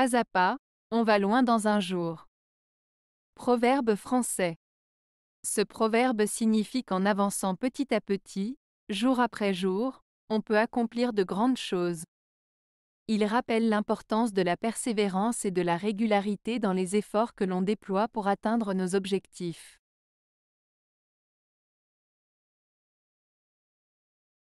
Pas à pas, on va loin dans un jour. Proverbe français. Ce proverbe signifie qu'en avançant petit à petit, jour après jour, on peut accomplir de grandes choses. Il rappelle l'importance de la persévérance et de la régularité dans les efforts que l'on déploie pour atteindre nos objectifs.